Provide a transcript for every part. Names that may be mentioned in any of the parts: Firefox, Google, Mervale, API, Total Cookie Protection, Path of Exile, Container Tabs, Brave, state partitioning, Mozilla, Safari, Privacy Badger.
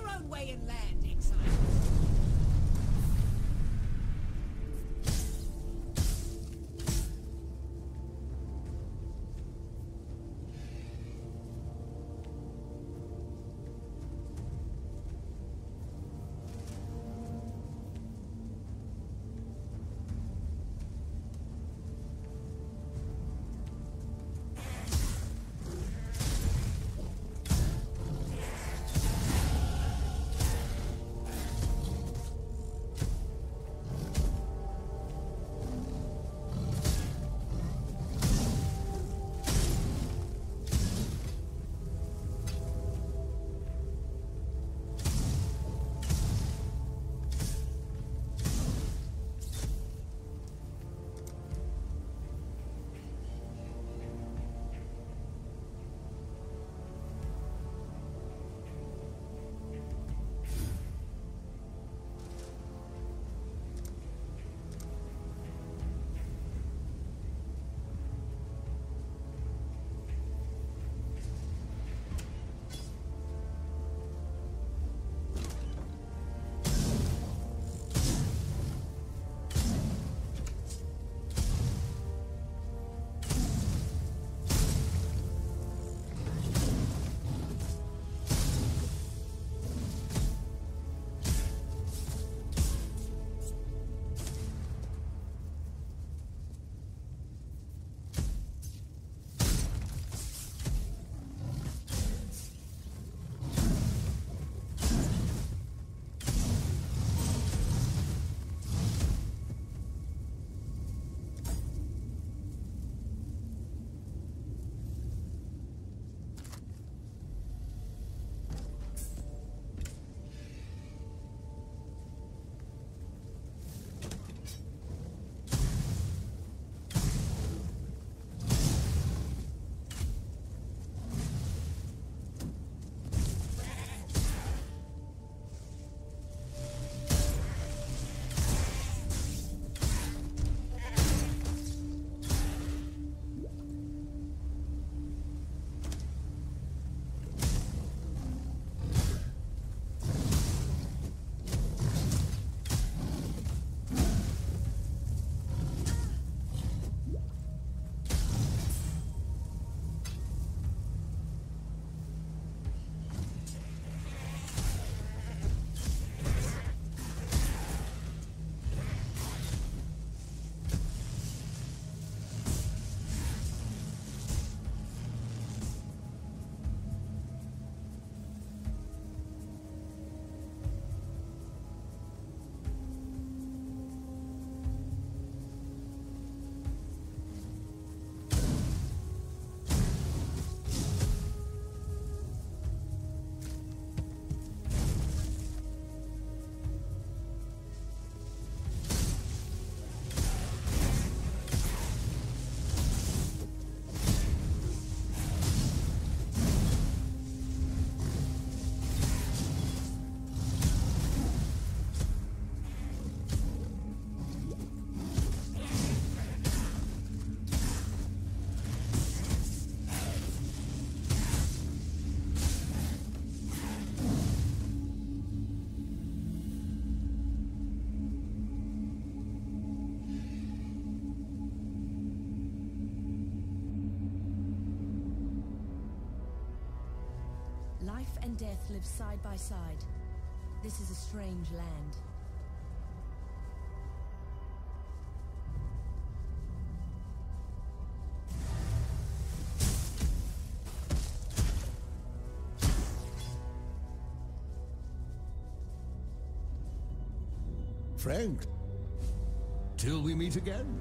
your own way inland, Exile. Life and death live side by side. This is a strange land. Frank, till we meet again.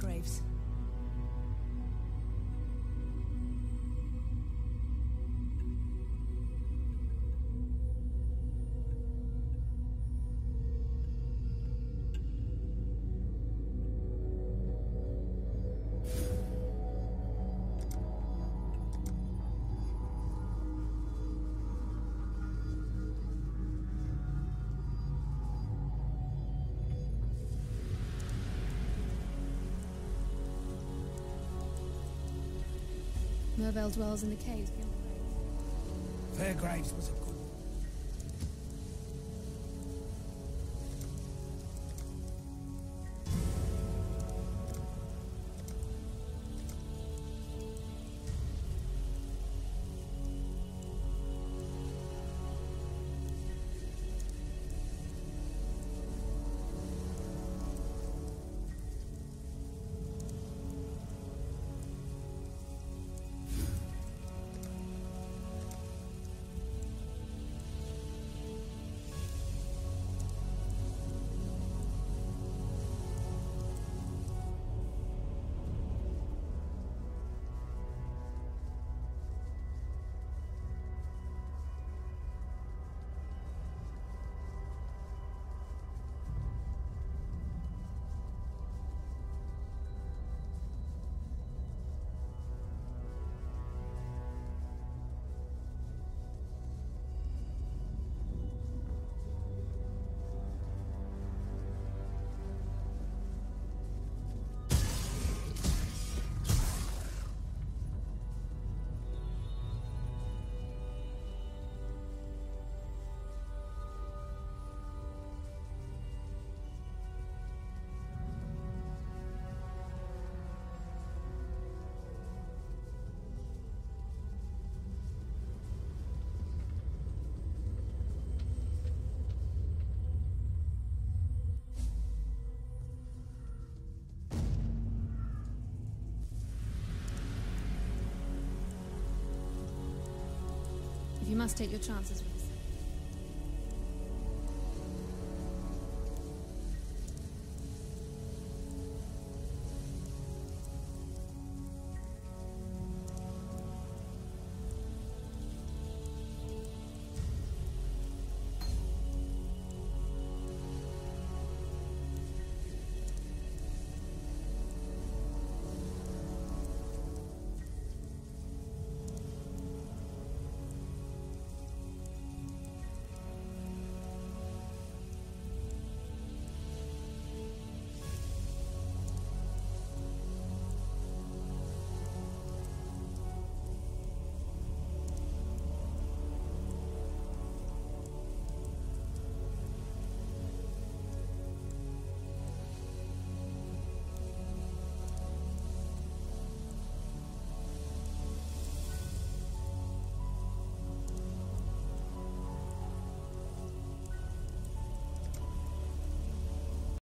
their graves. Mervale dwells in the caves. Fair Graves was a good You must take your chances with this.